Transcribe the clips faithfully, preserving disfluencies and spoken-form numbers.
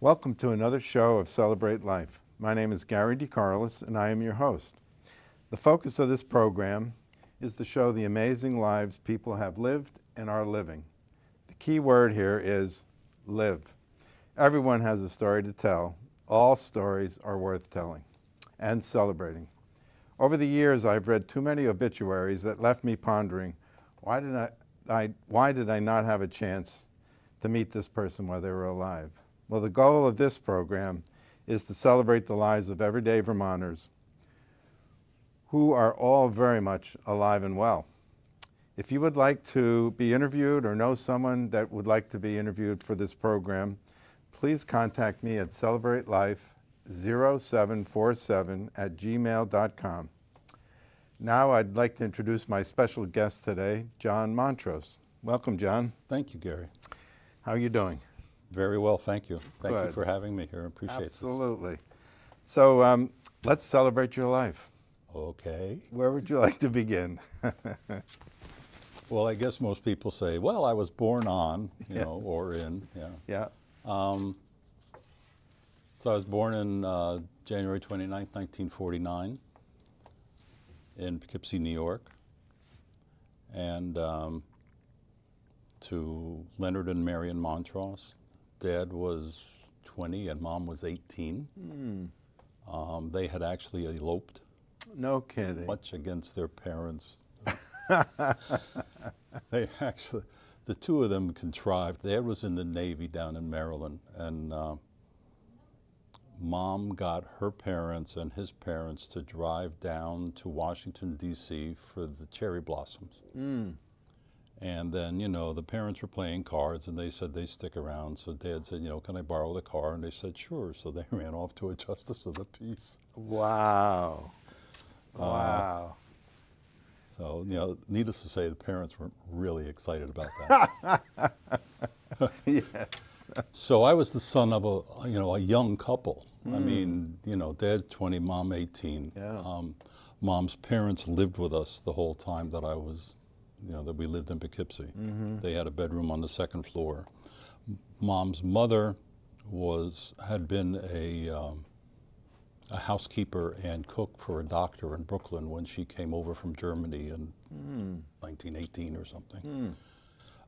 Welcome to another show of Celebrate Life. My name is Gary De Carolis, and I am your host. The focus of this program is to show the amazing lives people have lived and are living. The key word here is live. Everyone has a story to tell. All stories are worth telling and celebrating. Over the years, I've read too many obituaries that left me pondering, why did I, I, why did I not have a chance to meet this person while they were alive? Well, the goal of this program is to celebrate the lives of everyday Vermonters who are all very much alive and well. If you would like to be interviewed or know someone that would like to be interviewed for this program, please contact me at celebrate life zero seven four seven at gmail dot com. Now I'd like to introduce my special guest today, John Montrose. Welcome, John. Thank you, Gary. How are you doing? Very well, thank you. Thank Good. you for having me here. I appreciate it. Absolutely. This. So um, let's celebrate your life. Okay. Where would you like to begin? Well, I guess most people say, well, I was born on, you yeah. know, or in. Yeah. Yeah. Um, so I was born in uh, January twenty-ninth, nineteen forty-nine in Poughkeepsie, New York, and um, to Leonard and Marian Montross. Dad was twenty and Mom was eighteen. Mm. Um, they had actually eloped. No kidding. Much against their parents. They actually, the two of them contrived. Dad was in the Navy down in Maryland, and uh, Mom got her parents and his parents to drive down to Washington, D C for the cherry blossoms. Mm. And then, you know, the parents were playing cards, and they said they stick around. So Dad said, you know, can I borrow the car? And they said, sure. So they ran off to a justice of the peace. Wow. Uh, wow. So, you know, needless to say, the parents weren't really excited about that. Yes. So I was the son of a, you know, a young couple. Mm. I mean, you know, Dad twenty, Mom eighteen. Yeah. Um, Mom's parents lived with us the whole time that I was, you know, that we lived in Poughkeepsie. Mm-hmm. They had a bedroom on the second floor. Mom's mother was, had been a, um, a housekeeper and cook for a doctor in Brooklyn when she came over from Germany in mm. nineteen eighteen or something. Mm.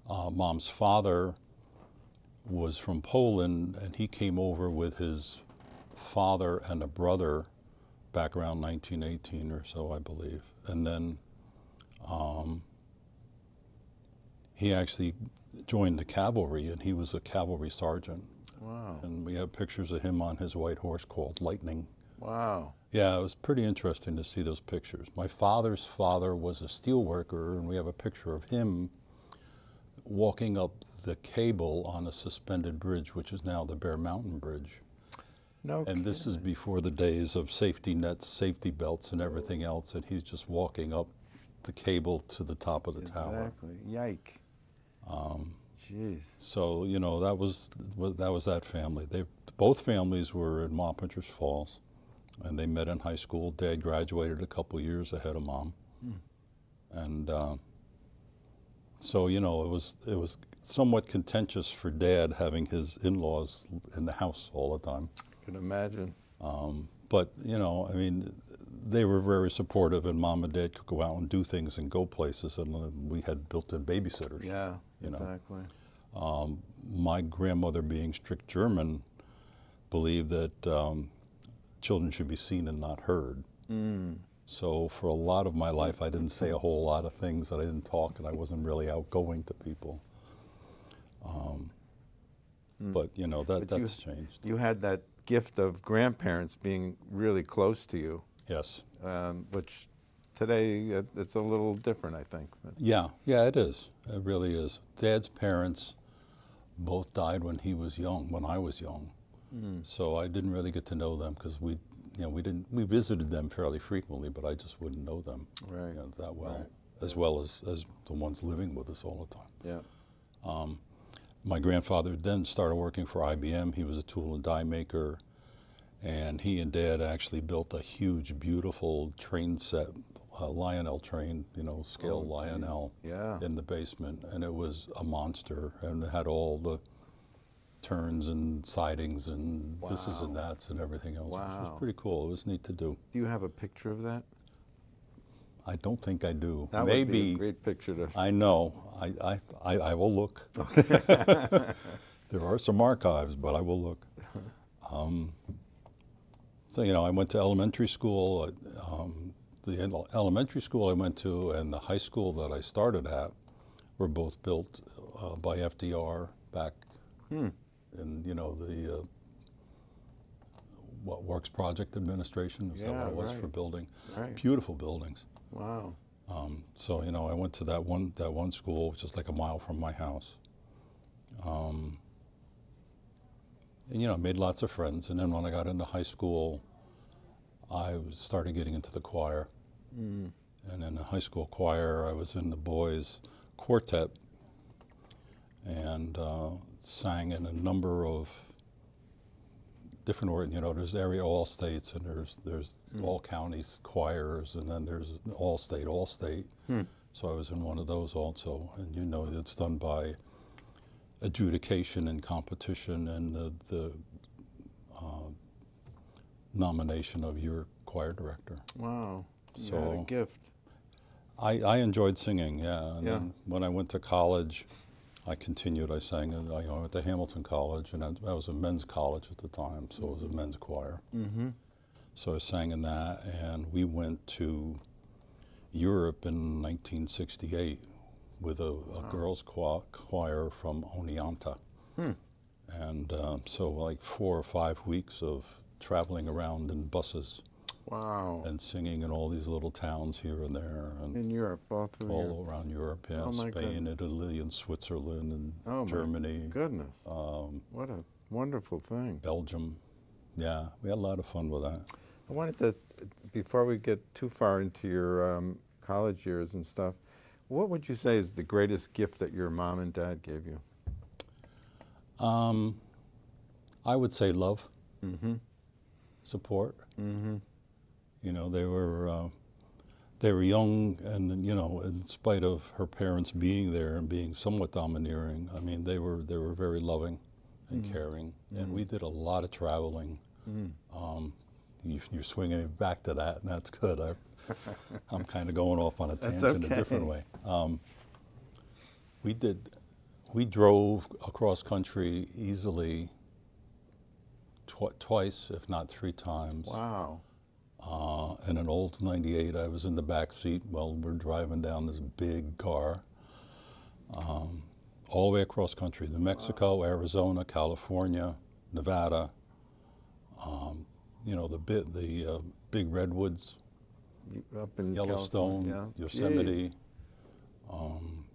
Uh, Mom's father was from Poland, and he came over with his father and a brother back around nineteen eighteen or so, I believe. And then um, he actually joined the cavalry, and he was a cavalry sergeant. Wow. And we have pictures of him on his white horse called Lightning. Wow. Yeah, it was pretty interesting to see those pictures. My father's father was a steel worker, and we have a picture of him walking up the cable on a suspended bridge, which is now the Bear Mountain Bridge. No kidding. And this is before the days of safety nets, safety belts, and everything else, and he's just walking up the cable to the top of the exactly. tower. Exactly. Yike. Um, Jeez. So, you know, that was that was that family. They both families were in Wappingers Falls, and they met in high school. Dad graduated a couple years ahead of Mom, mm. and uh, so you know it was it was somewhat contentious for Dad having his in-laws in the house all the time. I can imagine. Um, but you know, I mean, they were very supportive, and Mom and Dad could go out and do things and go places, and we had built-in babysitters. Yeah, you know? Exactly. Um, my grandmother, being strict German, believed that um, children should be seen and not heard. Mm. So for a lot of my life, I didn't say a whole lot of things, that I didn't talk, and I wasn't really outgoing to people. Um, mm. But, you know, that, but that's you, changed. You had that gift of grandparents being really close to you. Yes. Um, which today it, it's a little different, I think. Yeah, yeah, it is. It really is. Dad's parents both died when he was young, when I was young. Mm. So I didn't really get to know them because we, you know, we didn't. We visited them fairly frequently, but I just wouldn't know them right. you know, that well, right. as yeah. well as as the ones living with us all the time. Yeah. Um, my grandfather then started working for I B M. He was a tool and die maker. And he and Dad actually built a huge, beautiful train set, uh, Lionel train, you know, scale oh, Lionel yeah. in the basement. And it was a monster, and it had all the turns and sidings and wow. this is and that's and everything else, wow. which was pretty cool. It was neat to do. Do you have a picture of that? I don't think I do. That Maybe, would be a great picture to... I know. I, I, I, I will look. There are some archives, but I will look. Um, so, you know, I went to elementary school. Um, the elementary school I went to and the high school that I started at were both built uh, by F D R back hmm. in, you know, the uh, what Works Project Administration, is yeah, that what it was right. for building? Right. Beautiful buildings. Wow. Um, so, you know, I went to that one, that one school, which is like a mile from my house. Um, and, you know, made lots of friends. And then when I got into high school, I started getting into the choir. Mm. And in the high school choir, I was in the boys' quartet and uh, sang in a number of different, or, you know, there's area all states and there's there's mm. all counties choirs and then there's all state, all state. Mm. So I was in one of those also, and you know it's done by adjudication and competition and the, the uh, nomination of your choir director. Wow, so you had a gift. I, I enjoyed singing, yeah. And yeah. Then when I went to college, I continued. I sang. And I went to Hamilton College, and that was a men's college at the time, so it was a men's choir. Mm-hmm. So I sang in that, and we went to Europe in nineteen sixty-eight with a, a wow. girls' choir from Oneonta, hmm. and um, so like four or five weeks of traveling around in buses. Wow. And singing in all these little towns here and there. And in Europe, all through All Europe. around Europe, yeah. Oh Spain, goodness. Italy, and Switzerland, and oh Germany. Oh, goodness. Um, what a wonderful thing. Belgium. Yeah, we had a lot of fun with that. I wanted to, before we get too far into your um, college years and stuff, what would you say is the greatest gift that your mom and dad gave you? Um, I would say love. Mm-hmm. Support. Mm-hmm. You know, they were uh, they were young, and you know, in spite of her parents being there and being somewhat domineering, I mean, they were they were very loving and mm-hmm. caring, and mm-hmm. we did a lot of traveling. Mm-hmm. um, you, you're swinging back to that, and that's good. I, I'm kind of going off on a tangent okay. a different way. Um, we did we drove across country easily tw twice, if not three times. Wow. Uh, in an old ninety-eight, I was in the back seat while we're driving down this big car, um, all the way across country, New Mexico, wow. Arizona, California, Nevada, um, you know, the bit, the uh, big redwoods, up in Yellowstone, yeah. Yosemite, um,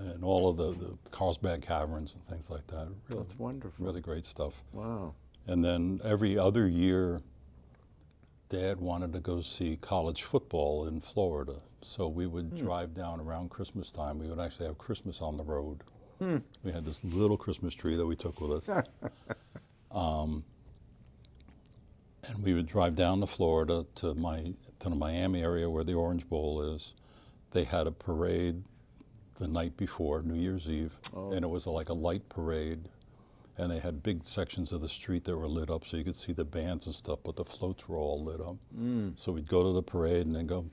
and all of the, the Carlsbad Caverns and things like that. Really, that's wonderful. Really great stuff. Wow. And then every other year, Dad wanted to go see college football in Florida, so we would mm. drive down around Christmas time. We would actually have Christmas on the road. Mm. We had this little Christmas tree that we took with us. um, and we would drive down to Florida to, my, to the Miami area where the Orange Bowl is. They had a parade the night before, New Year's Eve, oh. and it was like a light parade. And they had big sections of the street that were lit up so you could see the bands and stuff, but the floats were all lit up. Mm. So we'd go to the parade and then go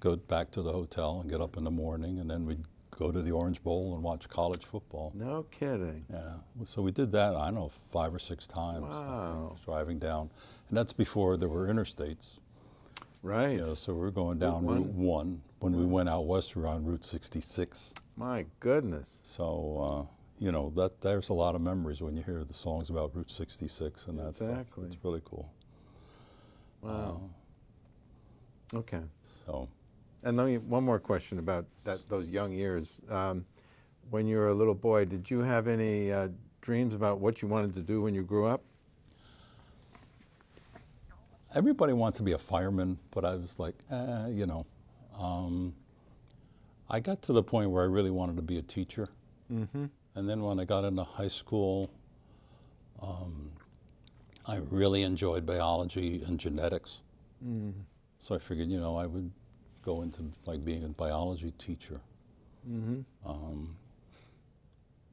go back to the hotel and get up in the morning, and then we'd go to the Orange Bowl and watch college football. No kidding. Yeah. So we did that, I don't know, five or six times. Wow. Driving down. And that's before there were interstates. Right. You know, so we were going down Route one. When we went out west, we were on Route sixty-six. My goodness. So... Uh, you know, that there's a lot of memories when you hear the songs about Route sixty-six and that stuff. Exactly. It's really cool. Wow. Uh, okay. So. And let me, one more question about that, those young years. Um, when you were a little boy, did you have any uh, dreams about what you wanted to do when you grew up? Everybody wants to be a fireman, but I was like, eh, you know. Um, I got to the point where I really wanted to be a teacher. Mm-hmm. And then when I got into high school, um, I really enjoyed biology and genetics. Mm. So I figured, you know, I would go into like being a biology teacher. Mm-hmm. um,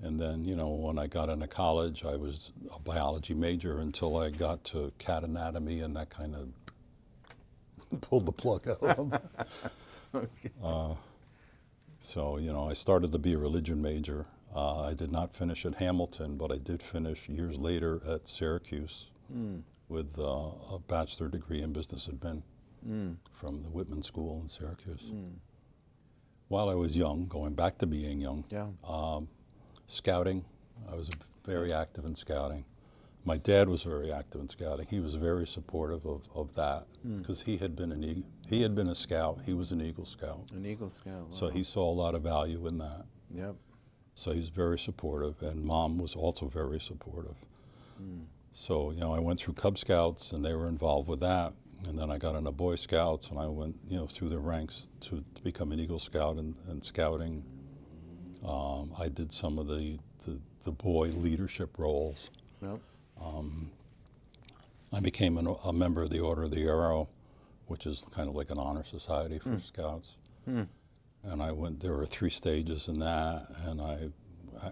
And then, you know, when I got into college, I was a biology major until I got to cat anatomy, and that kind of pulled the plug out of them. Okay. Uh, so, you know, I started to be a religion major. Uh, I did not finish at Hamilton, but I did finish years later at Syracuse mm. with uh, a bachelor degree in business admin mm. from the Whitman School in Syracuse. Mm. While I was young, going back to being young, yeah. um, scouting, I was very active in scouting. My dad was very active in scouting. He was very supportive of, of that because mm. he had been an e he had been a scout. He was an Eagle Scout. An Eagle Scout. Wow. So he saw a lot of value in that. Yep. So he was very supportive, and Mom was also very supportive. Mm. So, you know, I went through Cub Scouts, and they were involved with that. And then I got into Boy Scouts, and I went, you know, through the ranks to, to become an Eagle Scout and, and scouting. Um, I did some of the, the, the boy leadership roles. Yep. Um, I became an, a member of the Order of the Arrow, which is kind of like an honor society for mm. Scouts. Mm. And I went, there were three stages in that, and I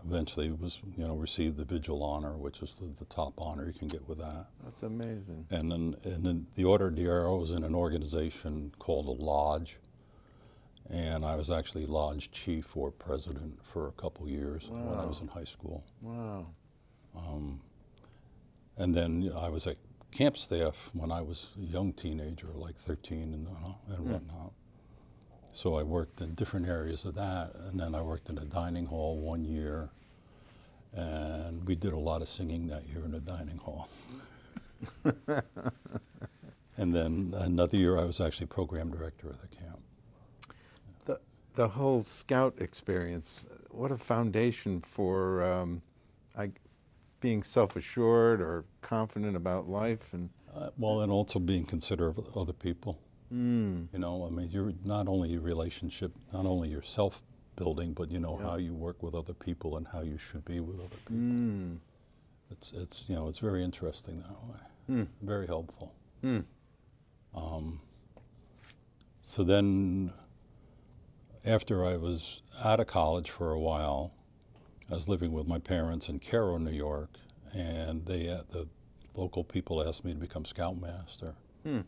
eventually was, you know, received the Vigil Honor, which is the, the top honor you can get with that. That's amazing. And then, and then the Order of the Arrow was in an organization called a lodge, and I was actually lodge chief or president for a couple years wow. when I was in high school. Wow. Um, and then I was at camp staff when I was a young teenager, like thirteen and, and hmm. whatnot. So I worked in different areas of that, and then I worked in a dining hall one year, and we did a lot of singing that year in the dining hall. And then another year I was actually program director at the camp. The, the whole Scout experience, what a foundation for um, I, being self-assured or confident about life. and uh, Well, and also being considerate of other people. Mm. You know, I mean, you're not only your relationship, not only your self-building, but you know yep. how you work with other people and how you should be with other people. Mm. It's, it's, you know, it's very interesting that way. Mm. Very helpful. Mm. Um, so then, after I was out of college for a while, I was living with my parents in Cairo, New York, and they, uh, the local people asked me to become Scoutmaster. Mm.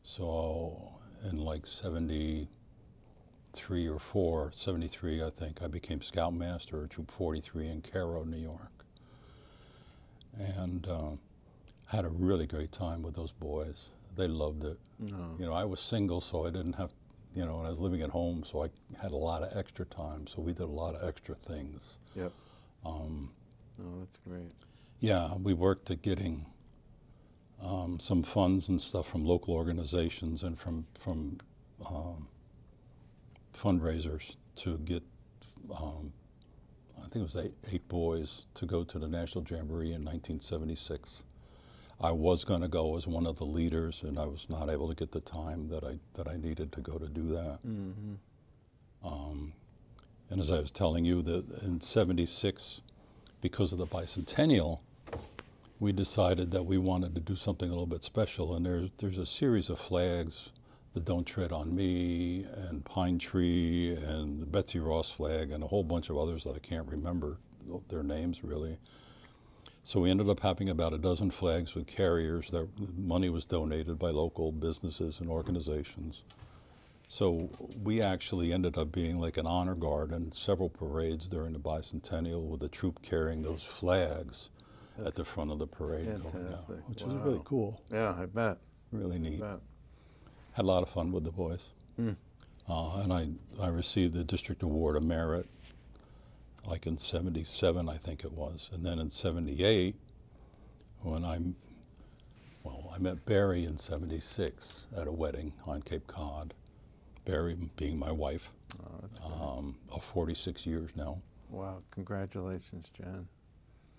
So in like seventy-three or four, seventy-three, I think, I became Scoutmaster at Troop forty-three in Cairo, New York. And uh, had a really great time with those boys. They loved it. No. You know, I was single, so I didn't have, you know, and I was living at home, so I had a lot of extra time. So we did a lot of extra things. Yep. Um, oh, that's great. Yeah, we worked at getting Um, some funds and stuff from local organizations and from from um, fundraisers to get, um, I think it was eight, eight boys to go to the National Jamboree in nineteen seventy-six. I was going to go as one of the leaders, and I was not able to get the time that I that I needed to go to do that. Mm-hmm. um, and as I was telling you, that in seventy-six, because of the bicentennial, we decided that we wanted to do something a little bit special, and there's, there's a series of flags, the Don't Tread on Me, and Pine Tree, and the Betsy Ross flag, and a whole bunch of others that I can't remember their names, really. So we ended up having about a dozen flags with carriers. Their money was donated by local businesses and organizations. So we actually ended up being like an honor guard in several parades during the bicentennial with a troop carrying those flags at the front of the parade, fantastic. Now, which wow. was really cool. Yeah, I bet. Really neat. Bet. Had a lot of fun with the boys. Mm. Uh, and I, I received the District Award of Merit, like in seventy-seven, I think it was. And then in seventy-eight, when I, well, I met Barry in seventy-six at a wedding on Cape Cod. Barry being my wife, oh, that's um, of forty-six years now. Wow, congratulations, John.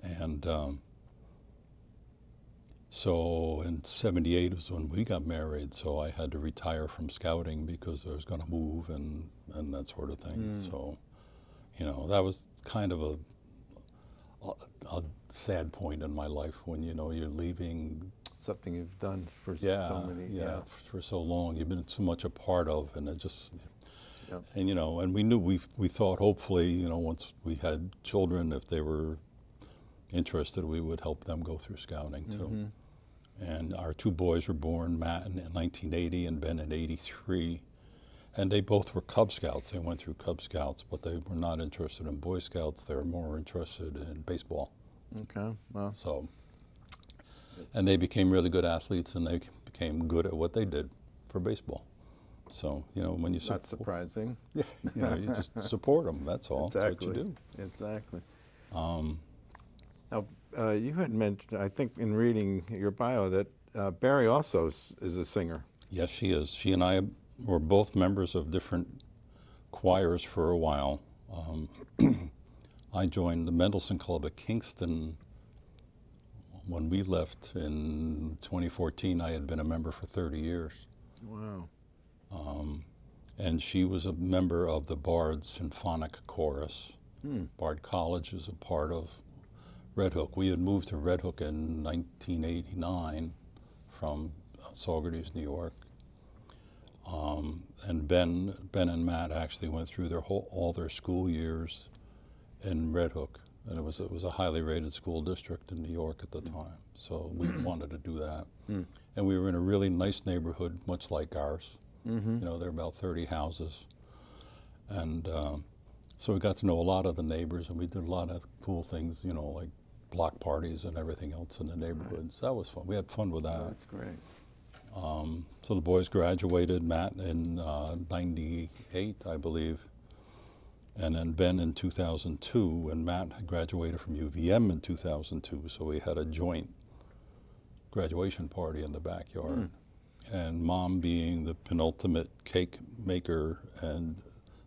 And um, so in seventy-eight was when we got married, so I had to retire from scouting because I was going to move and, and that sort of thing. Mm. So, you know, that was kind of a, a, a sad point in my life when, you know, you're leaving. Something you've done for yeah, so many. Yeah, yeah, for so long. You've been so much a part of, and it just, Yep. And you know, and we knew we we thought hopefully, you know, once we had children, if they were interested, we would help them go through scouting too. Mm-hmm. And our two boys were born, Matt in nineteen eighty and Ben in eighty-three. And they both were Cub Scouts. They went through Cub Scouts, but they were not interested in Boy Scouts. They were more interested in baseball. Okay, wow. So, and they became really good athletes, and they became good at what they did for baseball. So, you know, when you support... That's surprising. Yeah, you know, you just support them, that's all. Exactly. That's what you do. Exactly. Um, now, uh, you had mentioned, I think in reading your bio, that uh, Barry also is a singer. Yes, she is. She and I were both members of different choirs for a while. Um, I joined the Mendelssohn Club at Kingston. When we left in twenty fourteen, I had been a member for thirty years. Wow. Um, and she was a member of the Bard Symphonic Chorus. Hmm. Bard College is a part of Red Hook. We had moved to Red Hook in nineteen eighty-nine from Saugerties, New York. Um, and Ben, Ben and Matt actually went through their whole, all their school years in Red Hook, and it was it was a highly rated school district in New York at the time. So we wanted to do that, mm. and we were in a really nice neighborhood, much like ours. Mm-hmm. You know, there were about thirty houses, and um, so we got to know a lot of the neighbors, and we did a lot of cool things. You know, like block parties and everything else in the neighborhood. Right. So that was fun. We had fun with that. Oh, that's great. Um, so the boys graduated, Matt in uh, ninety-eight, I believe, and then Ben in two thousand two, and Matt had graduated from U V M in two thousand two, so we had a joint graduation party in the backyard. Mm. And Mom, being the penultimate cake maker and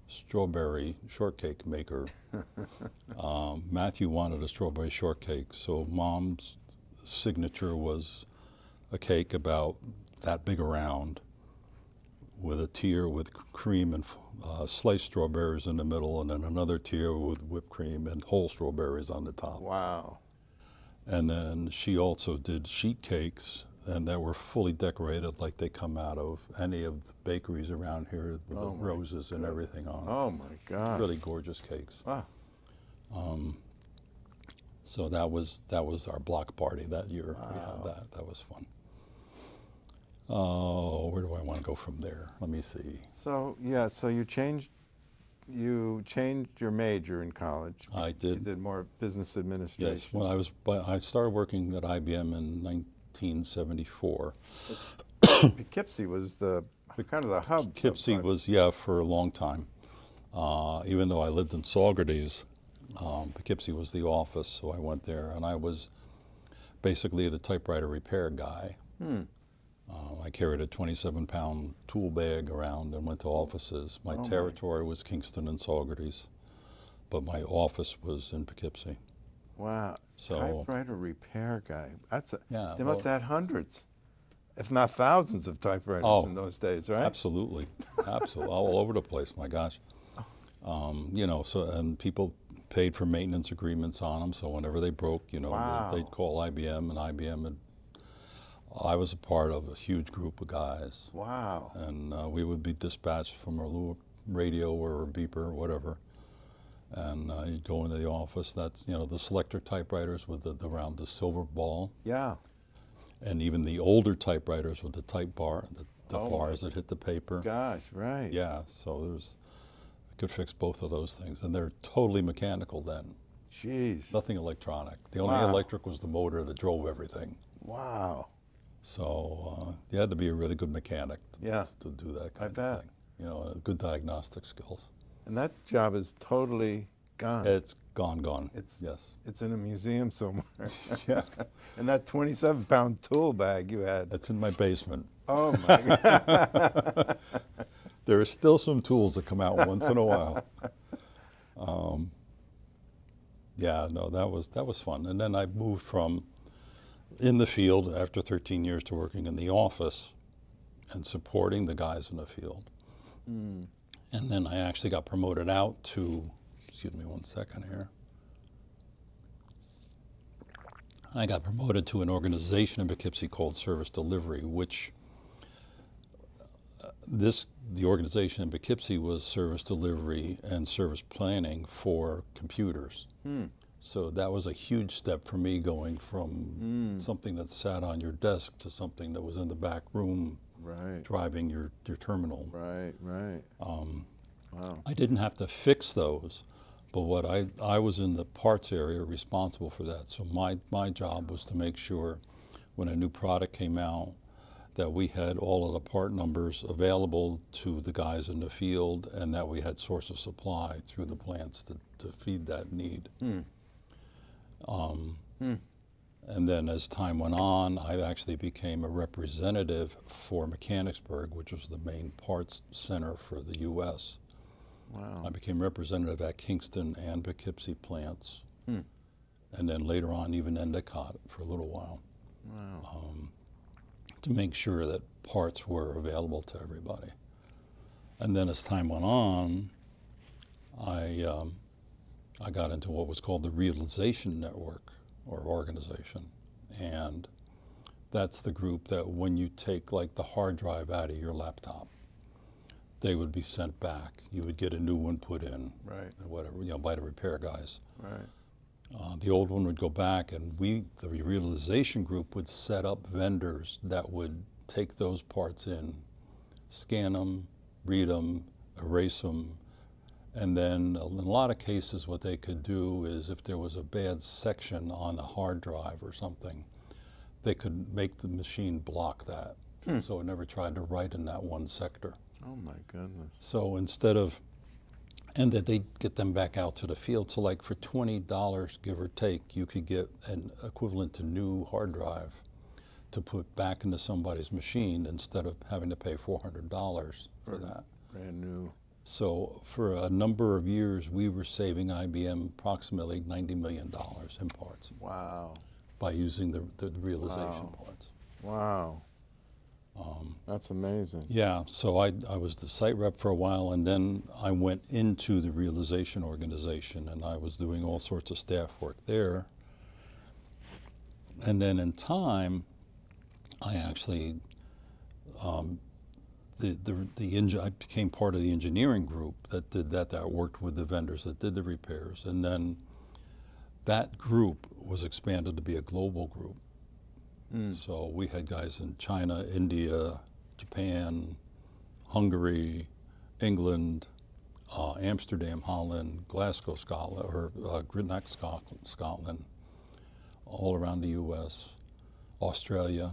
strawberry shortcake maker, um, Matthew wanted a strawberry shortcake, so Mom's signature was a cake about that big around with a tier with cream and uh, sliced strawberries in the middle, and then another tier with whipped cream and whole strawberries on the top. Wow. And then she also did sheet cakes, and they were fully decorated like they come out of any of the bakeries around here with oh the roses God. and everything on them. Oh my God. Really gorgeous cakes. Wow. Um, so that was, that was our block party that year. Wow. We had that. That was fun. Oh, where do I want to go from there? Let me see. So yeah, so you changed, you changed your major in college. I did. You did more business administration. Yes, when I was, I started working at I B M in nineteen seventy-four. Poughkeepsie was the kind of the hub. Poughkeepsie was, yeah, for a long time. Uh, even though I lived in Saugerties, um, Poughkeepsie was the office, so I went there, and I was basically the typewriter repair guy. Hmm. Uh, I carried a twenty-seven pound tool bag around and went to offices. My oh territory my. was Kingston and Saugerties, but my office was in Poughkeepsie. Wow, so, typewriter repair guy. That's a, yeah, they well, must have had hundreds, if not thousands of typewriters oh, in those days, right? Absolutely, absolutely, all over the place, my gosh. Um, you know, so, and people paid for maintenance agreements on them, so whenever they broke, you know, wow. they'd call I B M, and I B M had, I was a part of a huge group of guys. Wow. And uh, we would be dispatched from a little radio or a beeper or whatever. And uh, you'd go into the office. That's, you know, the selector typewriters with the, the round, the silver ball. Yeah. And even the older typewriters with the type bar, the, the oh bars that hit the paper. Gosh, right. Yeah, so there's, I could fix both of those things. And they're totally mechanical then. Jeez. Nothing electronic. The only wow. electric was the motor that drove everything. Wow. So uh, you had to be a really good mechanic to, yeah. to do that kind I of bet. thing. You know, good diagnostic skills. And that job is totally gone. It's gone, gone. It's, yes. It's in a museum somewhere. Yeah. And that twenty-seven pound tool bag you had. That's in my basement. Oh my God. There are still some tools that come out once in a while. Um, yeah, no, that was, that was fun. And then I moved from in the field after thirteen years to working in the office and supporting the guys in the field. Mm. And then I actually got promoted out to, excuse me one second here. I got promoted to an organization in Poughkeepsie called Service Delivery, which this, the organization in Poughkeepsie was service delivery and service planning for computers. Hmm. So that was a huge step for me, going from mm. something that sat on your desk to something that was in the back room, right. driving your, your terminal. Right, right. Um, wow. I didn't have to fix those, but what I, I was in the parts area responsible for that. So my, my job was to make sure when a new product came out that we had all of the part numbers available to the guys in the field and that we had source of supply through the plants to, to feed that need. Mm. Um, mm. And then as time went on, I actually became a representative for Mechanicsburg, which was the main parts center for the U S. Wow. I became representative at Kingston and Poughkeepsie plants, mm. and then later on even Endicott for a little while. Wow. Um, to make sure that parts were available to everybody. And then as time went on, I, um, I got into what was called the Realization Network or organization. And that's the group that when you take like the hard drive out of your laptop, they would be sent back. You would get a new one put in, right. and whatever, you know, by the repair guys. Right. Uh, the old one would go back, and we, the realization group, would set up vendors that would take those parts in, scan them, read them, erase them, and then in a lot of cases what they could do is if there was a bad section on a hard drive or something, they could make the machine block that. Hmm. So it never tried to write in that one sector. Oh my goodness. So instead of and that they get them back out to the field. So like for twenty dollars, give or take, you could get an equivalent to new hard drive to put back into somebody's machine instead of having to pay four hundred dollars for that. Brand new. So for a number of years, we were saving I B M approximately ninety million dollars in parts. Wow. By using the, the realization wow. parts. Wow. Um, That's amazing. Yeah, so I, I was the site rep for a while, and then I went into the realization organization, and I was doing all sorts of staff work there. And then in time, I actually, um, the, the, the engine, I became part of the engineering group that did that, that worked with the vendors that did the repairs. And then that group was expanded to be a global group. Mm. So we had guys in China, India, Japan, Hungary, England, uh, Amsterdam, Holland, Glasgow, Scotland, or uh, Greenock, Scotland, all around the U S, Australia.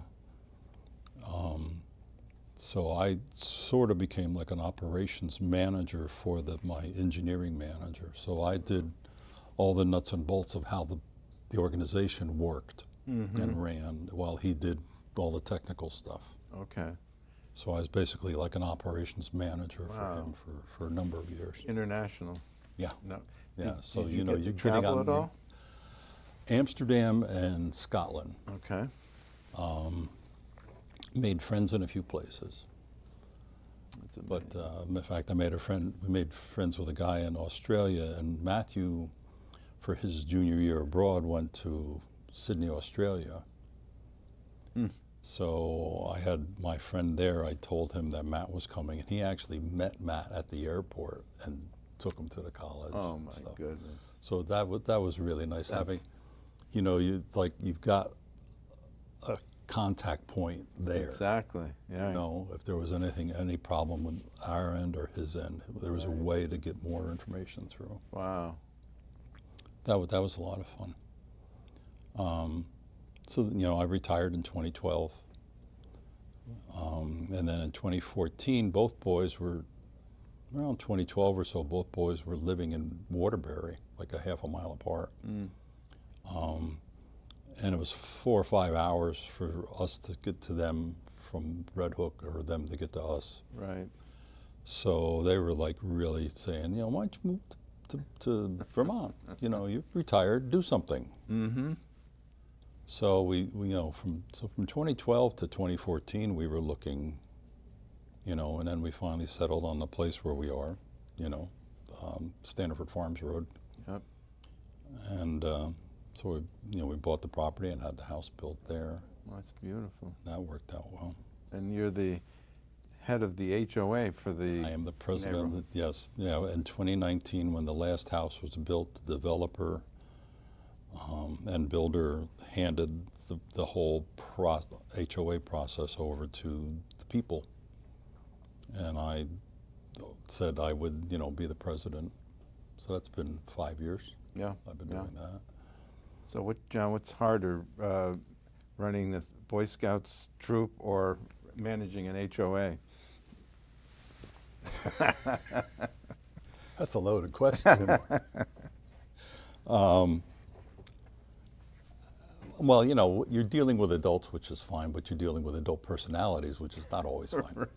Um, so I sort of became like an operations manager for the, my engineering manager. So I did all the nuts and bolts of how the, the organization worked. Mm-hmm. And ran while he did all the technical stuff. Okay. So I was basically like an operations manager wow. for him for, for a number of years. International. Yeah. No. Yeah. Did, so did you, you know, you travel at all? Amsterdam and Scotland. Okay. Um, made friends in a few places. That's amazing. But uh, in fact, I made a friend. We made friends with a guy in Australia, and Matthew, for his junior year abroad, went to Sydney, Australia. Mm. So I had my friend there. I told him that Matt was coming, and he actually met Matt at the airport and took him to the college. Oh my stuff. Goodness! So that was that was really nice. That's having, you know, you like you've got a contact point there. Exactly. Yeah. You know, if there was anything, any problem with our end or his end, there was right. a way to get more information through. Wow. That was that was a lot of fun. Um, so, you know, I retired in twenty twelve, um, and then in twenty fourteen, both boys were, around twenty twelve or so, both boys were living in Waterbury, like a half a mile apart. Mm. Um, and it was four or five hours for us to get to them from Red Hook, or them to get to us. Right. So they were like really saying, you know, why don't you move to To, to Vermont, you know, you're retired, do something. Mm-hmm. So we, we, you know, from so from twenty twelve to twenty fourteen, we were looking, you know, and then we finally settled on the place where we are, you know, um, Stanford Farms Road. Yep. And uh, so we, you know, we bought the property and had the house built there. Well, that's beautiful. That worked out well. And you're the head of the H O A for the I am the president of the, yes. Yeah, in twenty nineteen, when the last house was built, the developer um, and builder handed the, the whole pro H O A process over to the people. And I said I would, you know, be the president. So that's been five years. Yeah, I've been yeah. doing that. So what, John, what's harder, uh, running the Boy Scouts troop or managing an H O A? That's a loaded question. um, well, you know, you're dealing with adults, which is fine, but you're dealing with adult personalities, which is not always fine. Right.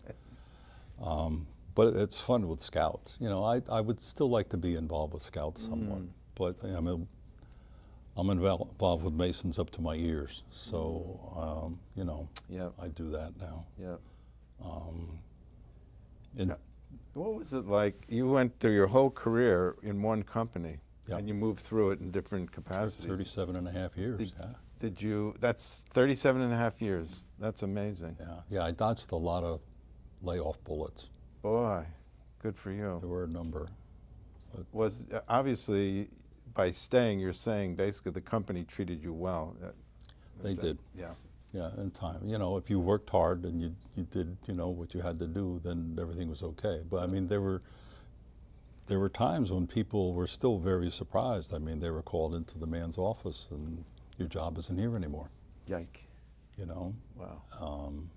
Um, but it's fun with Scouts. You know, I, I would still like to be involved with Scouts somewhat, mm. but I mean, I'm involved with Masons up to my ears, so um, you know, yep. I do that now. Yeah. Um, now, what was it like? You went through your whole career in one company, yep. and you moved through it in different capacities. thirty-seven and a half years, did, yeah. Did you, that's thirty-seven and a half years. That's amazing. Yeah, yeah, I dodged a lot of layoff bullets. Boy, good for you. There were a number. But was, obviously, by staying, you're saying basically the company treated you well. That, they that, did. Yeah. Yeah, in time. You know, if you worked hard and you, you did, you know, what you had to do, then everything was okay. But I mean, there were, there were times when people were still very surprised. I mean, they were called into the man's office and your job isn't here anymore. Yike. You know? Wow. Um,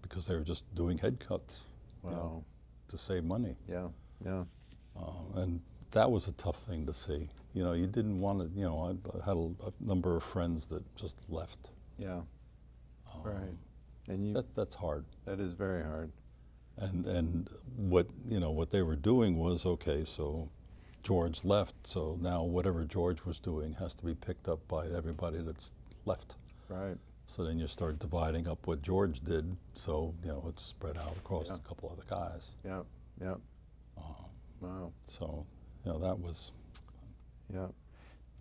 because they were just doing head cuts. Wow. You know, to save money. Yeah, yeah. Um, and that was a tough thing to see. You know, you didn't want to, you know, I had a, a number of friends that just left. Yeah, um, right. And you, that, that's hard. That is very hard. And, and what, you know, what they were doing was, okay, so George left, so now whatever George was doing has to be picked up by everybody that's left. Right. So then you start dividing up what George did, so, you know, it's spread out across yeah. a couple other guys. Yeah, yeah. Um, wow. So, you know, that was... Yeah.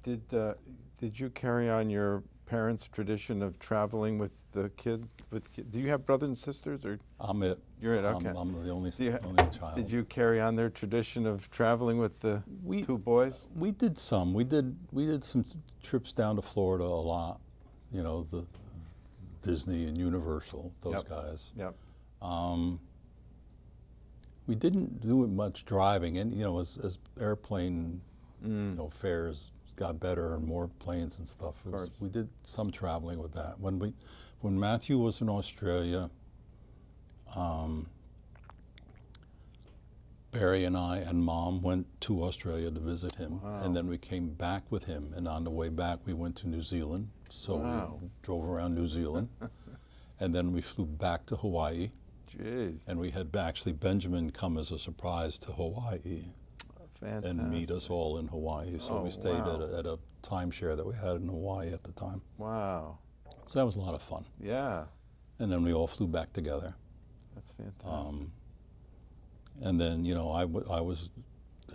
Did, uh, did you carry on your parents' tradition of traveling with the kid? With ki do you have brothers and sisters? Or I'm it. You're it, okay. I'm, I'm the only, only child. Did you carry on their tradition of traveling with the we, two boys? We did some. We did, we did some trips down to Florida a lot. You know, the Disney and Universal, those yep. guys. Yep. Um, we didn't do much driving. And, you know, as, as airplane... Mm. You know, fares got better and more planes and stuff. It was, we did some traveling with that. When we, when Matthew was in Australia, um, Barry and I and Mom went to Australia to visit him, wow. and then we came back with him. And on the way back, we went to New Zealand. So wow. we drove around New Zealand, and then we flew back to Hawaii. Jeez. And we had actually Benjamin come as a surprise to Hawaii. Fantastic. And meet us all in Hawaii. So oh, we stayed wow. at, a, at a timeshare that we had in Hawaii at the time. Wow. So that was a lot of fun. Yeah. And then we all flew back together. That's fantastic. Um, and then, you know, I, w I was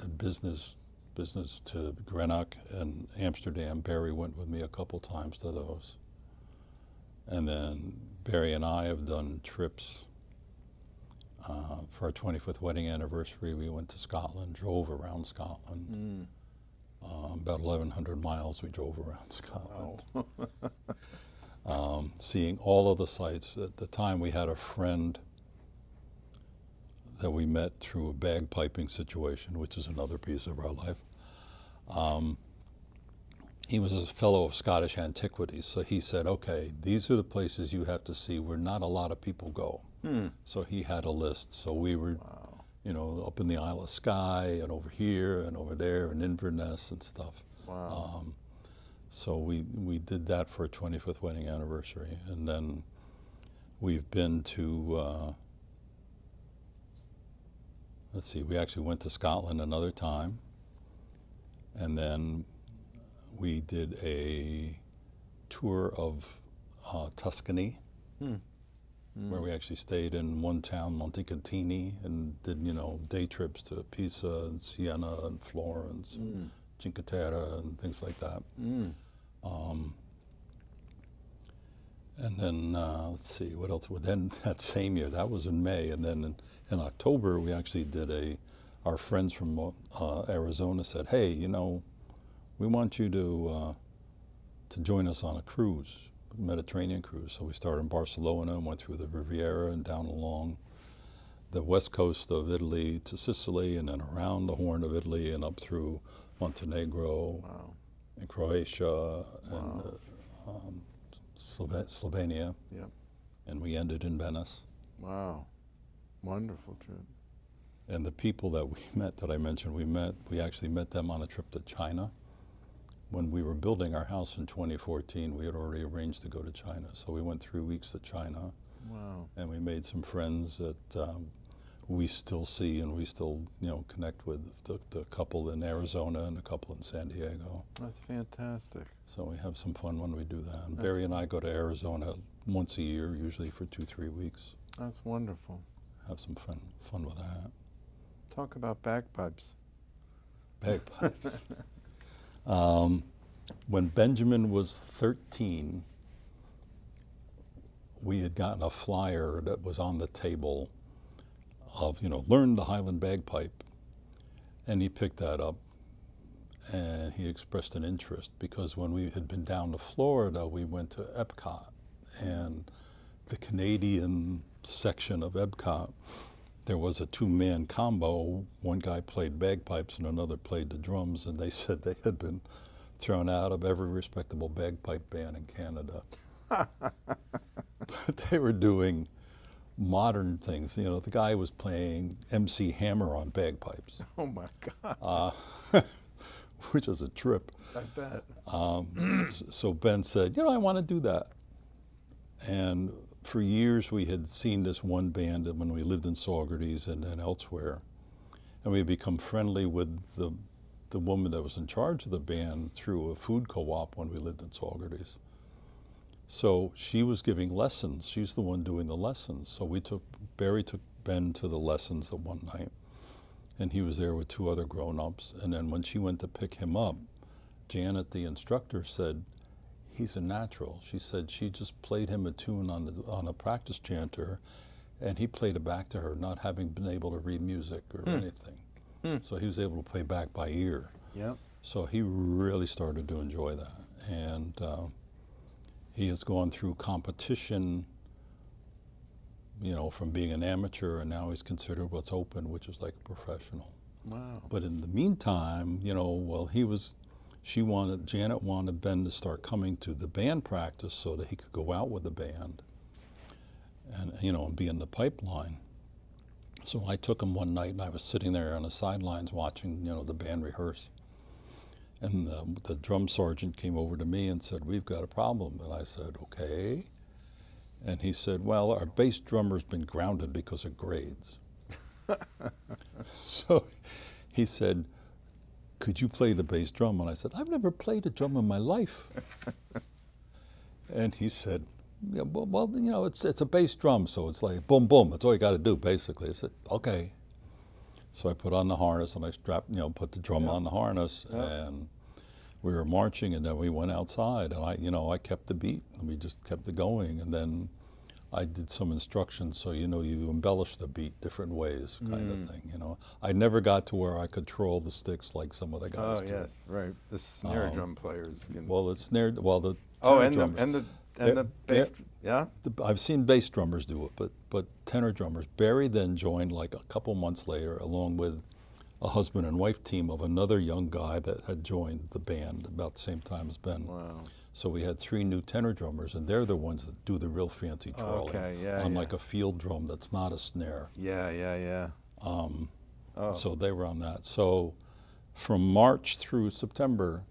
in business, business to Greenock and Amsterdam. Barry went with me a couple times to those. And then Barry and I have done trips. Uh, for our twenty-fifth wedding anniversary, we went to Scotland, drove around Scotland. Mm. Uh, about eleven hundred miles we drove around Scotland. Wow. um, seeing all of the sights. At the time, we had a friend that we met through a bagpiping situation, which is another piece of our life. Um, he was a fellow of Scottish antiquities, so he said, okay, these are the places you have to see where not a lot of people go. Hmm. So he had a list. So we were, wow. you know, up in the Isle of Skye and over here and over there and Inverness and stuff. Wow. Um, so we, we did that for a twenty-fifth wedding anniversary. And then we've been to, uh, let's see, we actually went to Scotland another time. And then we did a tour of uh, Tuscany. Hmm. Mm. Where we actually stayed in one town, Montecatini, and did, you know, day trips to Pisa and Siena and Florence mm. and Cinque Terre and things like that. Mm. Um, And then, uh, let's see, what else? Well, then that same year, that was in May, and then in, in October, we actually did a, our friends from uh, Arizona said, hey, you know, we want you to, uh, to join us on a cruise, a Mediterranean cruise. So we started in Barcelona and went through the Riviera and down along the west coast of Italy to Sicily, and then around the Horn of Italy and up through Montenegro, wow, and Croatia, wow, and uh, um, Slova Slovenia, yep, and we ended in Venice. Wow, wonderful trip. And the people that we met, that I mentioned, we met, we actually met them on a trip to China. When we were building our house in twenty fourteen, we had already arranged to go to China. So we went three weeks to China. Wow. And we made some friends that um, we still see and we still, you know, connect with, the, the couple in Arizona and a couple in San Diego. That's fantastic. So we have some fun when we do that. And Barry and I go to Arizona once a year, usually for two, three weeks. That's wonderful. Have some fun, fun with that. Talk about bagpipes. Bagpipes. um, when Benjamin was thirteen, we had gotten a flyer that was on the table of, you know, learn the Highland bagpipe. And he picked that up and he expressed an interest because when we had been down to Florida, we went to Epcot and the Canadian section of Epcot, there was a two-man combo. One guy played bagpipes and another played the drums, and they said they had been thrown out of every respectable bagpipe band in Canada. But they were doing modern things. You know, the guy was playing M C Hammer on bagpipes. Oh my God. Uh, which is a trip. I bet. Um, so Ben said, you know, I want to do that. And for years we had seen this one band when we lived in Saugerties and then elsewhere. And we had become friendly with the, the woman that was in charge of the band through a food co-op when we lived in Saugerties. So she was giving lessons. She's the one doing the lessons. So we took, Barry took Ben to the lessons that one night, and he was there with two other grown-ups. And then when she went to pick him up, Janet, the instructor, said, he's a natural. She said she just played him a tune on, the, on a practice chanter, and he played it back to her, not having been able to read music or mm. anything. Mm. So he was able to play back by ear. Yep. So he really started to enjoy that. And uh, he has gone through competition, you know, from being an amateur, and now he's considered what's open, which is like a professional. Wow. But in the meantime, you know, well, he was, she wanted, Janet wanted Ben to start coming to the band practice so that he could go out with the band and, you know, and be in the pipeline. So I took him one night, and I was sitting there on the sidelines watching, you know, the band rehearse. And the, the drum sergeant came over to me and said, we've got a problem. And I said, okay. And he said, well, our bass drummer's been grounded because of grades. So he said, could you play the bass drum? And I said, I've never played a drum in my life. And he said, yeah, well, well, you know, it's, it's a bass drum, so it's like boom, boom. That's all you got to do, basically. I said, okay. So I put on the harness and I strapped, you know, put the drum yeah. on the harness yeah. and we were marching and then we went outside and I, you know, I kept the beat and we just kept it going. And then I did some instructions. So, you know, you embellish the beat different ways kind mm. of thing, you know. I never got to where I could troll the sticks like some of the guys oh, do. Oh, yes, right. The snare um, drum players. Can... Well, the snare, well, the Oh, and drummers, the, and the, and the bass, yeah? The, I've seen bass drummers do it, but. but tenor drummers. Barry then joined like a couple months later along with a husband and wife team of another young guy that had joined the band about the same time as Ben. Wow. So we had three new tenor drummers and they're the ones that do the real fancy trolling okay, yeah, on yeah. like a field drum that's not a snare. Yeah, yeah, yeah. Um, oh. So they were on that. So from March through September,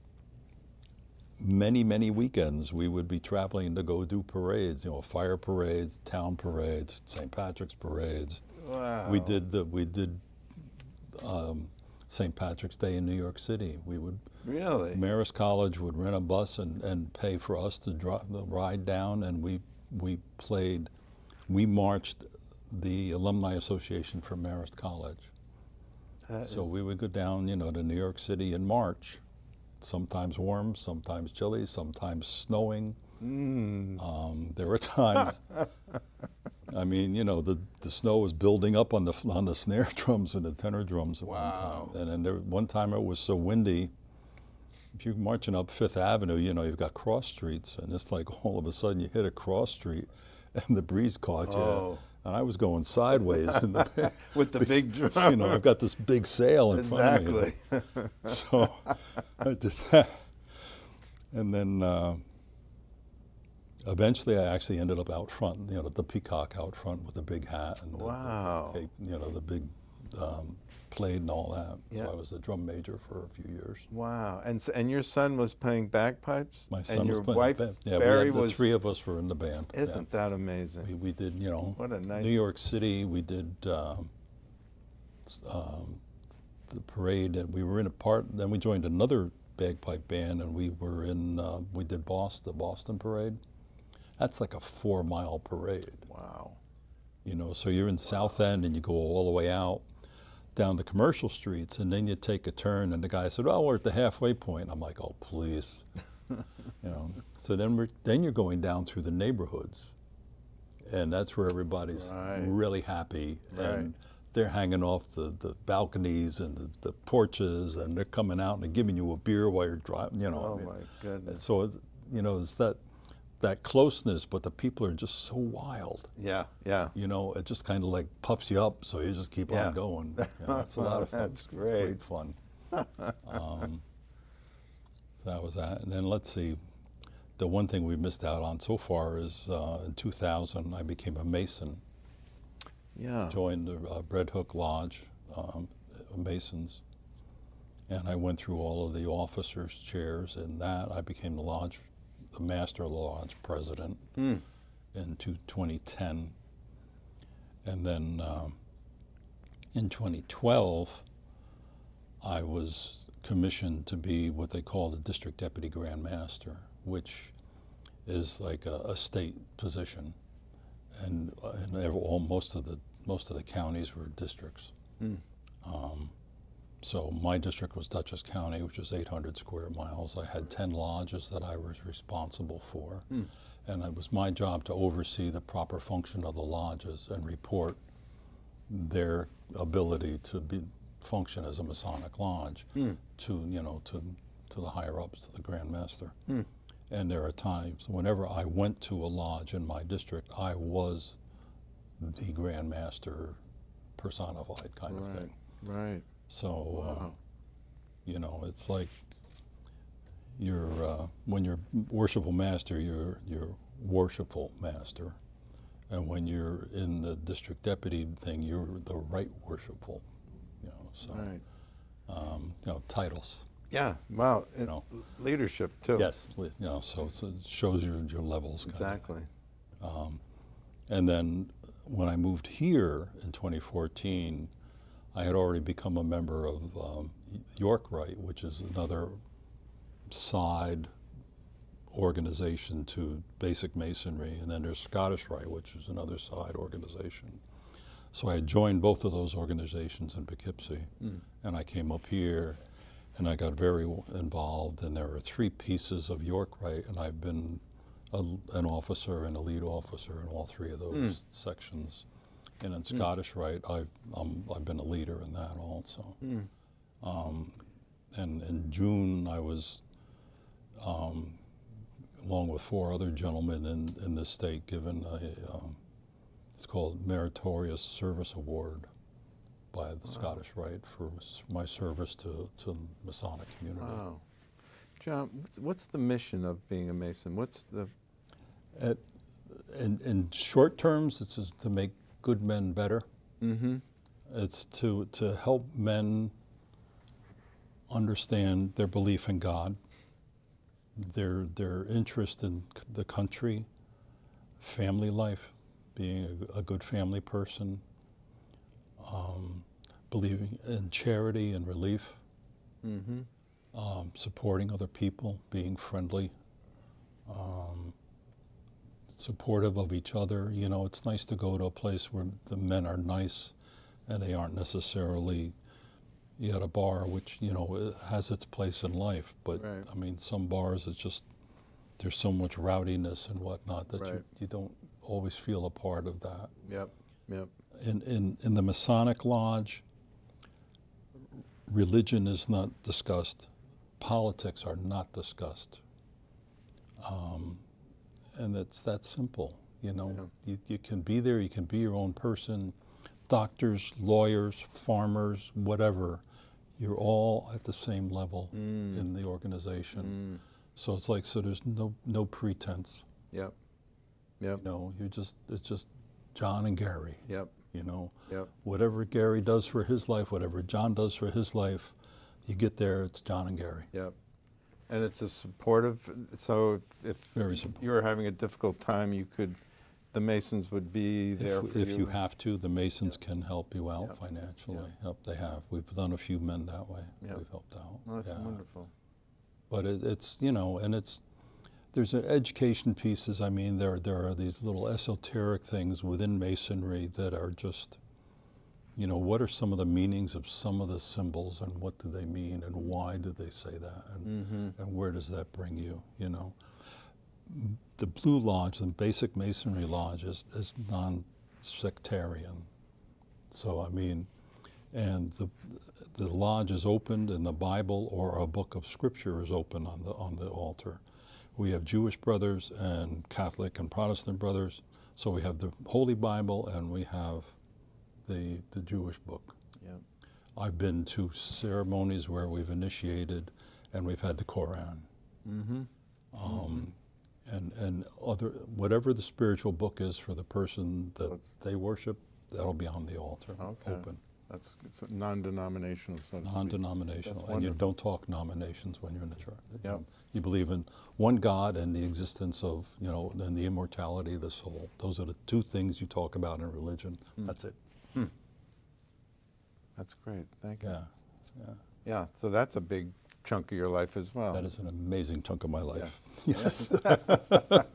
many, many weekends we would be traveling to go do parades, you know, fire parades, town parades, Saint Patrick's parades. Wow. We did the, we did um, Saint Patrick's Day in New York City. We would, really? Marist College would rent a bus and, and pay for us to drive, ride down and we, we played, we marched the Alumni Association for Marist College. That so is... we would go down, you know, to New York City in March. Sometimes warm, sometimes chilly, sometimes snowing. Mm. Um, there were times, I mean, you know, the, the snow was building up on the on the snare drums and the tenor drums at wow. one time. And, and there, one time it was so windy, if you're marching up Fifth Avenue, you know, you've got cross streets, and it's like all of a sudden you hit a cross street and the breeze caught you. Oh. And I was going sideways in the, with the big drum. You know, I've got this big sail in exactly. front of me. Exactly. So I did that. And then uh, eventually I actually ended up out front, you know, the peacock out front with the big hat and the, wow. the, the you know, the big um, played and all that. Yeah. So I was the drum major for a few years. Wow. And so, and your son was playing bagpipes? My son and was your playing wife, band. Yeah, Barry we had, the three of us were in the band. Isn't yeah. that amazing? We, we did, you know, what a nice New York City. We did um, um, the parade, and we were in a part, then we joined another bagpipe band, and we were in, uh, we did Boston, the Boston Parade. That's like a four mile parade. Wow. You know, so you're in wow. South End and you go all the way out down the commercial streets, and then you take a turn, and the guy said, "Oh, we're at the halfway point." I'm like, "Oh, please." You know, so then we're, then you're going down through the neighborhoods, and that's where everybody's right. really happy. Right. And they're hanging off the, the balconies and the, the porches, and they're coming out and they're giving you a beer while you're driving, you know. Oh, I mean, my goodness. So, it's, you know, it's that, that closeness, but the people are just so wild. Yeah, yeah. You know, it just kind of like puffs you up, so you just keep yeah. on going. You know, it's a lot of fun. That's great. It's great fun. Um, so that was that. And then let's see, the one thing we missed out on so far is uh, in two thousand, I became a Mason. Yeah. Joined the uh, Red Hook Lodge, um, Masons, and I went through all of the officers' chairs in that. I became the lodge. The Master of the Lodge president mm. in twenty ten, and then um, in twenty twelve I was commissioned to be what they call the District Deputy Grand Master, which is like a, a state position, and, and ever, all, most of the most of the counties were districts. Mm. Um, So my district was Dutchess County, which is eight hundred square miles. I had ten lodges that I was responsible for. Mm. And it was my job to oversee the proper function of the lodges and report their ability to be, function as a Masonic lodge mm. to, you know, to, to the higher ups, to the Grand Master. Mm. And there are times whenever I went to a lodge in my district, I was the Grand Master personified kind right. of thing. Right. So, wow. uh, you know, it's like you're, uh, when you're worshipful master, you're, you're worshipful master. And when you're in the district deputy thing, you're the right worshipful, you know, so, right. um, you know, titles. Yeah, wow, you know. Leadership too. Yes, you know, so, so it shows your, your levels. Exactly. Um, and then when I moved here in twenty fourteen, I had already become a member of um, York Rite, which is another side organization to Basic Masonry, and then there's Scottish Rite, which is another side organization. So I joined both of those organizations in Poughkeepsie, mm. and I came up here, and I got very involved, and there are three pieces of York Rite, and I've been a, an officer and a lead officer in all three of those mm. sections. And in Scottish mm. Rite, I've, um, I've been a leader in that also. Mm. Um, and in June, I was, um, along with four other gentlemen in, in this state, given a, um, it's called Meritorious Service Award by the wow. Scottish Rite for my service to, to Masonic community. Wow. John, what's the mission of being a Mason? What's the... At, in, in short terms, it's just to make good men better. Mm-hmm. It's to, to help men understand their belief in God, their, their interest in the country, family life, being a, a good family person, um, believing in charity and relief, mm-hmm. um, supporting other people, being friendly. Um, supportive of each other. You know, it's nice to go to a place where the men are nice and they aren't necessarily at a bar, which, you know, has its place in life. But, right. I mean, some bars, it's just there's so much rowdiness and whatnot that right. you, you don't always feel a part of that. Yep, yep. In, in, in the Masonic Lodge, religion is not discussed. Politics are not discussed. Um, and it's that simple, you know. Yeah. You, you can be there, you can be your own person. Doctors, lawyers, farmers, whatever, you're all at the same level mm. in the organization. Mm. So it's like, so there's no no pretense. Yep. Yep. You know, you're just, it's just John and Gary. Yep. You know, yep. whatever Gary does for his life, whatever John does for his life, you get there, it's John and Gary. Yep. And it's a supportive, so if, Very supportive. if you were having a difficult time, you could, the Masons would be there if, for if you. If you have to, the Masons yep. can help you out yep. financially. Yep. Help they have. We've done a few men that way. Yep. We've helped out. Well, that's yeah. wonderful. But it, it's, you know, and it's, there's an education pieces. I mean, there there are these little esoteric things within Masonry that are just, you know, what are some of the meanings of some of the symbols and what do they mean and why do they say that and, mm-hmm. and where does that bring you, you know? The Blue Lodge, the Basic Masonry Lodge is, is non-sectarian. So, I mean, and the, the lodge is opened and the Bible or a book of scripture is open on the, on the altar. We have Jewish brothers and Catholic and Protestant brothers. So we have the Holy Bible and we have the, the Jewish book. Yeah. I've been to ceremonies where we've initiated and we've had the Koran. Mm-hmm. Um, mm-hmm. and, and other, whatever the spiritual book is for the person that That's, they worship, that'll be on the altar, okay. open. That's non-denominational, so to speak. Non-denominational, and you don't talk nominations when you're in the church. Yep. You believe in one God and the existence of, you know, and the immortality of the soul. Those are the two things you talk about in religion. Mm. That's it. Mm. That's great. Thank you. Yeah. yeah, yeah. So that's a big chunk of your life as well. That is an amazing chunk of my life. Yes. yes. yes.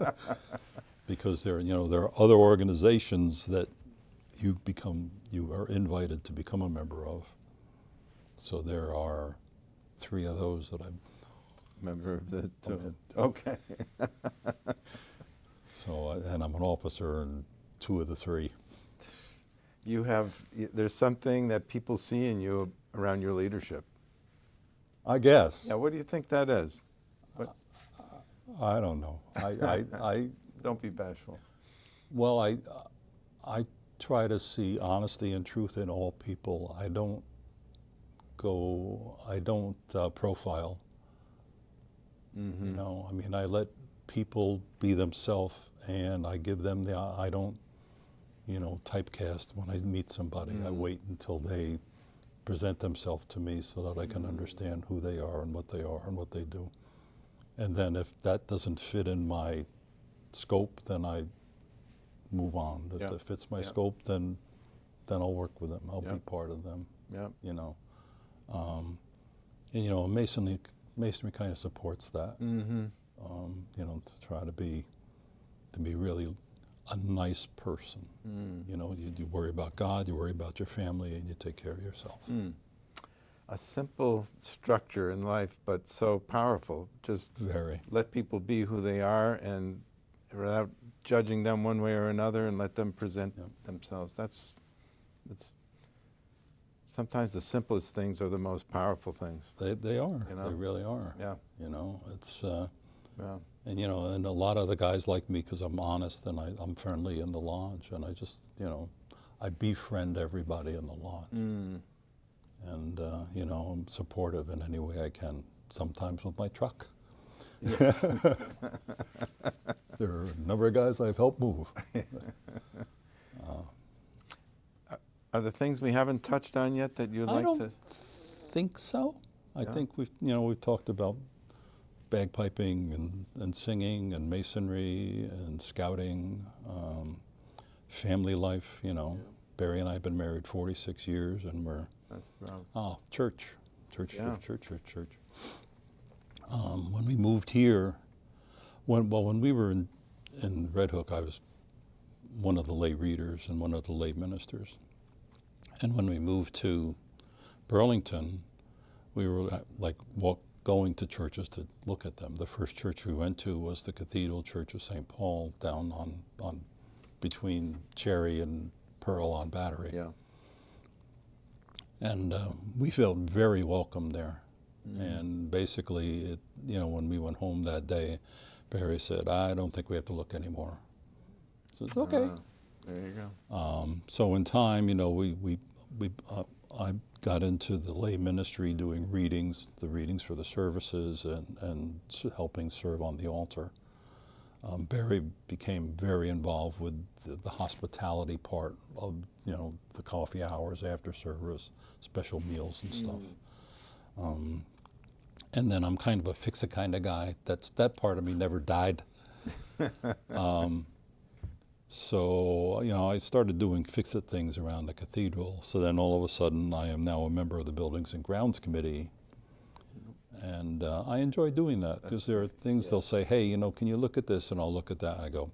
Because there, you know, there are other organizations that you become, you are invited to become a member of. So there are three of those that I'm member of the two. Okay. So, and I'm an officer in two of the three. You have, there's something that people see in you around your leadership. I guess. Yeah, what do you think that is? What? I, I don't know. I, I, I Don't be bashful. Well, I, I try to see honesty and truth in all people. I don't go, I don't uh, profile, mm-hmm. you know, I mean, I let people be themselves and I give them the, I don't, you know, typecast when I meet somebody. Mm-hmm. I wait until they present themselves to me so that I can mm-hmm. understand who they are and what they are and what they do. And then if that doesn't fit in my scope, then I move on. If yep. it fits my yep. scope, then then I'll work with them. I'll yep. be part of them. Yep. You know, um, and you know, Masonry Masonry kind of supports that. Mm-hmm. um, you know, to try to be to be really a nice person. Mm. You know, you, you worry about God, you worry about your family, and you take care of yourself. Mm. A simple structure in life, but so powerful. Just Very. Let people be who they are, and without judging them one way or another, and let them present yep. themselves. That's, that's, sometimes the simplest things are the most powerful things. They, they are, you know? They really are. Yeah. You know, it's, uh, yeah. and you know, and a lot of the guys like me, because I'm honest and I, I'm friendly in the lodge, and I just, you know, I befriend everybody in the lodge. Mm. And, uh, you know, I'm supportive in any way I can, sometimes with my truck. Yes. There are a number of guys I've helped move. uh, are there things we haven't touched on yet that you'd I like don't to? Think so. I yeah. think we've, you know, we've talked about bagpiping and, and singing and masonry and scouting, um, family life. You know, yeah. Barry and I have been married forty-six years, and we're That's wrong. Oh, church, church, yeah. church, church, church, church. Um, when we moved here, when, well, when we were in, in Red Hook, I was one of the lay readers and one of the lay ministers. And when we moved to Burlington, we were like walk, going to churches to look at them. The first church we went to was the Cathedral Church of Saint Paul down on, on between Cherry and Pearl on Battery. Yeah. And uh, we felt very welcome there. Mm-hmm. And basically, it, you know, when we went home that day, Barry said, I don't think we have to look anymore. I said, okay. Uh, there you go. Um, so in time, you know, we, we, we uh, I got into the lay ministry doing readings, the readings for the services, and, and helping serve on the altar. Um, Barry became very involved with the, the hospitality part of, you know, the coffee hours after service, special meals and stuff. Mm. Um, and then I'm kind of a fix-it kind of guy. That's, that part of me never died. um, so, you know, I started doing fix-it things around the cathedral. So then all of a sudden I am now a member of the Buildings and Grounds Committee. And uh, I enjoy doing that because there are things yeah. they'll say, hey, you know, can you look at this? And I'll look at that. And I go,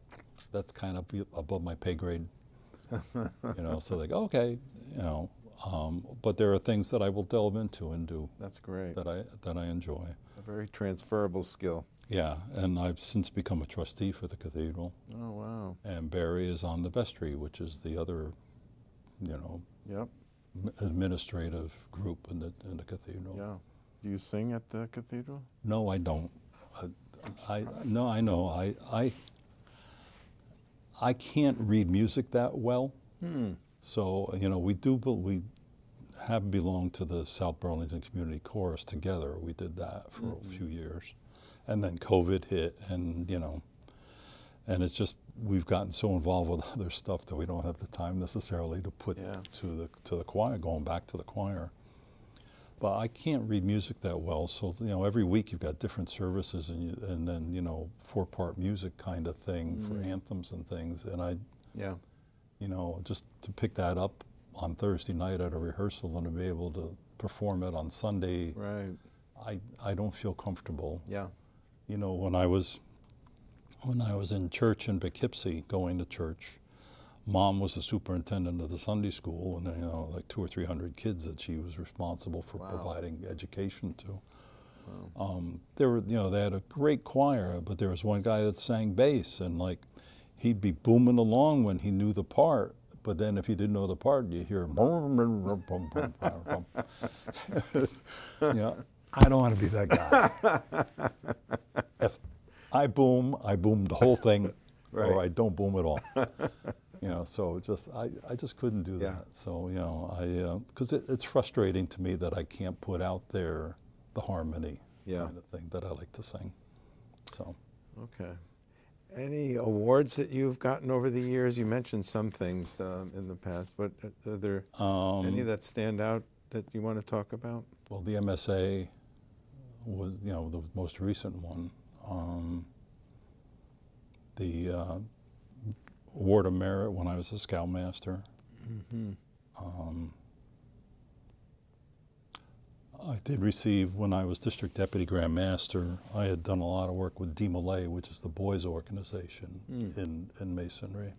that's kind of above my pay grade. You know, so they go, okay, you know. Um, but there are things that I will delve into and do. That's great. That I, that I enjoy. A very transferable skill. Yeah, and I've since become a trustee for the cathedral. Oh, wow. And Barry is on the vestry, which is the other, you know, yep. administrative group in the, in the cathedral. Yeah. Do you sing at the cathedral? No, I don't. I, I no, I know. I, I I can't read music that well. Hmm. So you know, we do. We have belonged to the South Burlington Community Chorus together. We did that for mm-hmm. a few years, and then COVID hit, and you know, and it's just we've gotten so involved with other stuff that we don't have the time necessarily to put yeah. to the to the choir. Going back to the choir. But I can't read music that well, so you know every week you've got different services and you, and then you know four-part music kind of thing mm. for anthems and things, and I, yeah, you know just to pick that up on Thursday night at a rehearsal and to be able to perform it on Sunday, right? I I don't feel comfortable. Yeah, you know when I was when I was in church in Poughkeepsie, going to church. Mom was the superintendent of the Sunday school, and you know, like two or three hundred kids that she was responsible for wow. providing education to. Wow. Um, there were, you know, they had a great choir, but there was one guy that sang bass, and like, he'd be booming along when he knew the part, but then if he didn't know the part, you hear, you know, I don't want to be that guy. If I boom, I boom the whole thing, right. or I don't boom at all. You know, so just I, I just couldn't do yeah. that. So you know, I because uh, it, it's frustrating to me that I can't put out there the harmony yeah. kind of thing that I like to sing. So okay, any awards that you've gotten over the years? You mentioned some things um, in the past, but are there um, any that stand out that you want to talk about? Well, the M S A was you know the most recent one. Um, the uh, Award of Merit when I was a Scoutmaster. Mm-hmm. um, I did receive, when I was District Deputy Grand Master, I had done a lot of work with D M L A, which is the boys organization mm. in, in Masonry.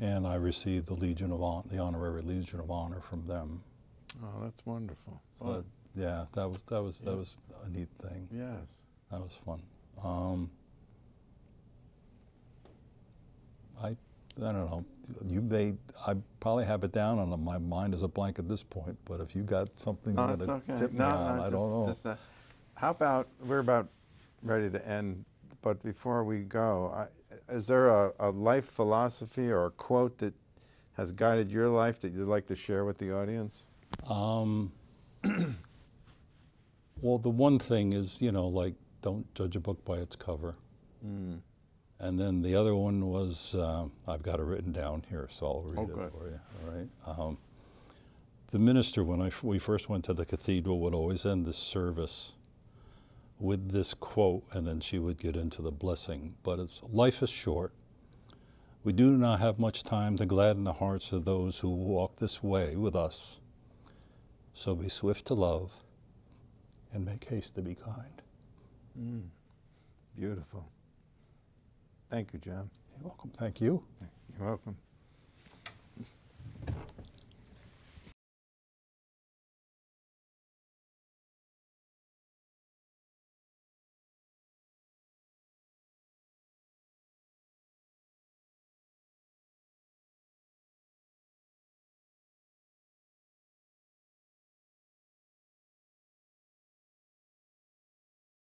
And I received the Legion of Honor, the Honorary Legion of Honor from them. Oh, that's wonderful. So well, that, yeah, that was, that, was, yeah. that was a neat thing. Yes. That was fun. Um, I, I don't know, you may, I probably have it down on my mind as a blank at this point, but if you got something no, that okay. tipped no, me no, on, just, I don't know. Just a, how about, we're about ready to end, but before we go, I, is there a, a life philosophy or a quote that has guided your life that you'd like to share with the audience? Um, well, the one thing is, you know, like, don't judge a book by its cover. Mm. And then the other one was, uh, I've got it written down here, so I'll read okay. it for you, all right? Um, the minister, when I f we first went to the cathedral, would always end the service with this quote, and then she would get into the blessing. But it's, life is short. We do not have much time to gladden the hearts of those who walk this way with us. So be swift to love and make haste to be kind. Mm. Beautiful. Thank you, John. You're welcome. Thank you. You're welcome.